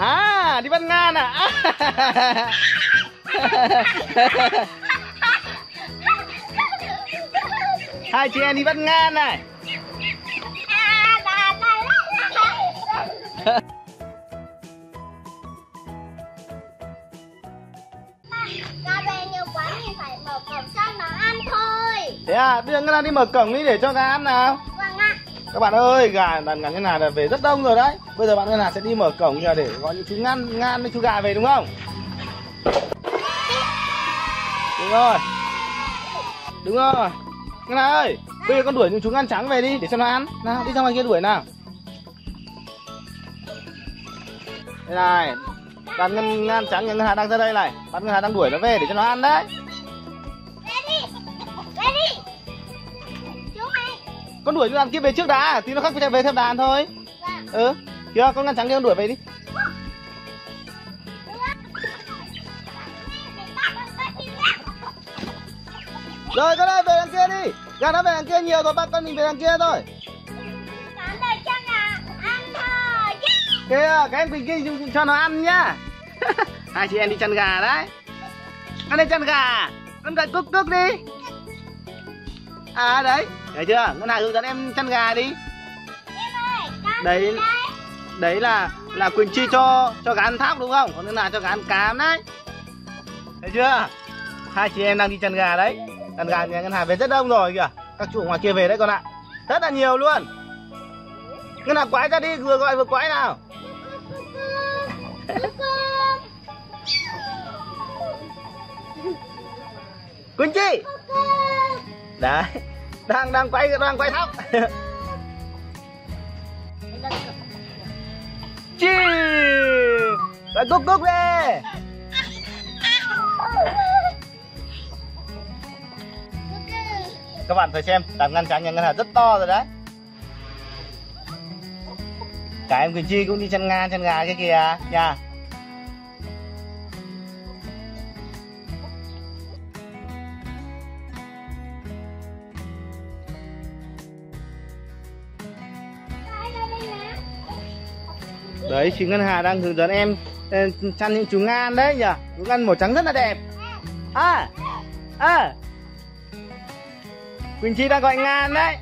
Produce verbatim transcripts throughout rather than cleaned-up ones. À, đi Văn Nga nè. À. Hai chị em đi Văn Nga này. Ra về nhiều quá thì phải mở cổng xong nó ăn thôi. Thế à, bây giờ Ngân Hà đi mở cổng đi để cho gà ăn nào. Vâng ạ. Các bạn ơi, gà đàn gà Ngân Hà là về rất đông rồi đấy. Bây giờ bạn Ngân Hà sẽ đi mở cổng nhà để gọi những chú ngan ngan với chú gà về đúng không? Đúng rồi. Đúng rồi. Ngân Hà ơi, bây giờ con đuổi những chú ngan trắng về đi để cho nó ăn. Nào, đi sang ngoài kia đuổi nào. Đây này, đàn ngân ngan trắng nhà Ngân Hà đang ra đây này. Bạn Ngân Hà đang đuổi nó về để cho nó ăn đấy. Về đi, về đi. Chú này. Con đuổi đàn kia về trước đã, tí nó khác chạy về theo đàn thôi. Dạ. Ừ, kìa con ngan trắng kia con đuổi về đi. Rồi con ơi, về đằng kia đi. Gà nó về đằng kia nhiều rồi, ba con mình về đằng kia thôi. Kìa, cái em Quỳnh Chi cho nó ăn nhá. Hai chị em đi chăn gà đấy. Con đi chăn gà. Con gọi cúc cúc đi. À đấy, thấy chưa? Ngân Hà hướng dẫn em chăn gà đi. Đấy, đấy là là Quỳnh Chi cho cho gà ăn thóc đúng không? Còn Ngân Hà cho gà ăn cám đấy. Thấy chưa? Hai chị em đang đi chăn gà đấy. Đàn gà nhà Ngân Hà về rất đông rồi kìa. Các chủ ngoài kia về đấy con ạ. Rất là nhiều luôn. Ngân Hà quái ra đi, vừa gọi vừa quái nào. Quỳnh Chi đấy, đang đang quay đang quay thóc. Chi quay cúc cúc đi. Các bạn phải xem đàn ngăn trắng nhà Ngân Hà rất to rồi đấy. Cả em Quỳnh Chi cũng đi chăn ngan chăn gà cái kìa nha. Đấy, chị Ngân Hà đang hướng dẫn em chăn những chú ngan đấy nhỉ. Chú ngan màu trắng rất là đẹp. À, à. Quỳnh Chi đang gọi ngan đấy.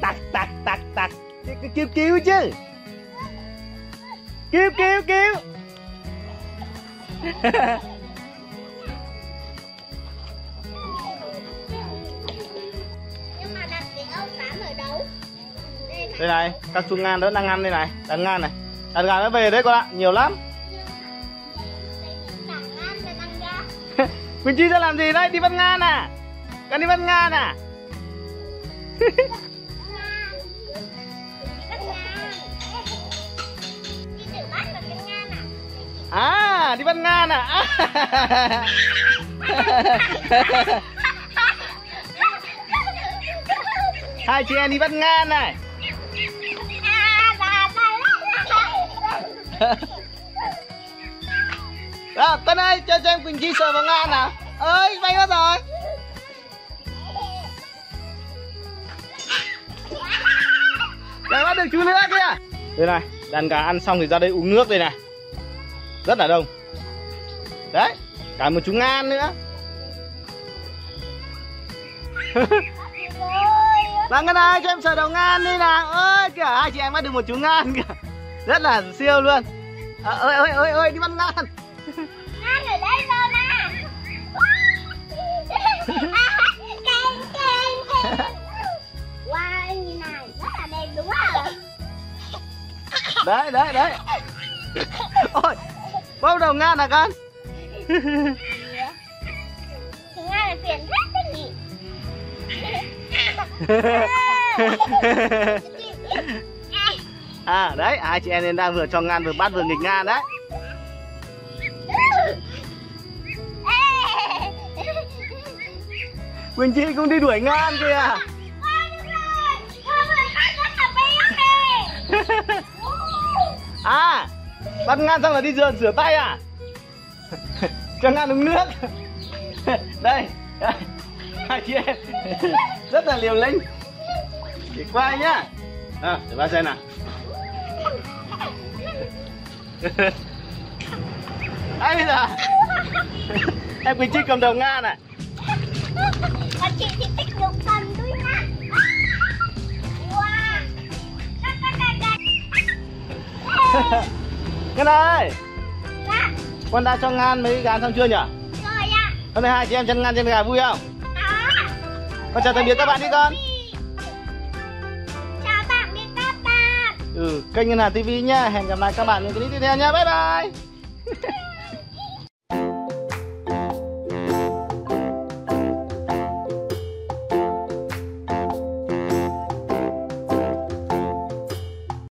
Tặc tặc tặc tặc. Cứu cứu chứ. Cứu cứu cứu. Nhưng mà đặt cái ông tám ở đâu? Đây này, các chú ngan đó đang ăn đây này, đàn ngan này. Đàn gà nó về đấy con ạ, nhiều lắm. Quỳnh Chi ra làm gì đấy? Đi bắt ngan à? Con đi bắt ngan à? À, đi bắt ngan à? À. Hai chị em đi bắt ngan này. Đó, Tân ơi, cho, cho em Quỳnh Chi sờ vào ngan nào. Ơi, bay mất rồi. Để bắt được chú nữa kìa. Đây này, đàn gà ăn xong thì ra đây uống nước đây này. Rất là đông. Đấy, cả một chú ngan nữa. Bà Ngân Hà cho em sờ đầu ngan đi nào. Ơi kìa, hai chị em bắt được một chú ngan kìa. Rất là siêu luôn. À, ơi ơi ơi ơi, đi bắt ngan. Ngan ở đây rồi nè. Keng keng keng. Wow, nhìn này rất là đẹp đúng không? Đấy đấy đấy. Ôi, bao đầu ngan à con? Ngan là tiền rất là nhỉ. À đấy, hai chị em nên đang vừa cho ngan vừa bắt vừa nghịch ngan đấy. Quỳnh Chi cũng đi đuổi ngan kìa. À, bắt ngan xong là đi rửa rửa tay à? Cho ngan uống nước. Đây, đây, hai chị em rất là liều lĩnh. Để qua nhá. À, để ba xem nào. Đấy bây giờ em Quỳnh Chi cầm đầu Nga này. Và chị thì thích dùng thần đuôi Nga. Wow. Ngân ơi. Dạ. Con đã cho Nga mấy gà xong chưa nhỉ? Rồi ạ. Hôm nay hai chị em chân Nga trên gà vui không? Đó. Con chào tạm biệt các bạn đi con. Chào tạm biệt các bạn. Ừ, kênh Ngân Hà ti vi nhá. Hẹn gặp lại các bạn những clip tiếp theo nhá. Bye bye.